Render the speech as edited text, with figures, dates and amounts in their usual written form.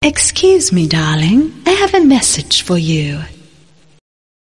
Excuse me, darling. I have a message for you.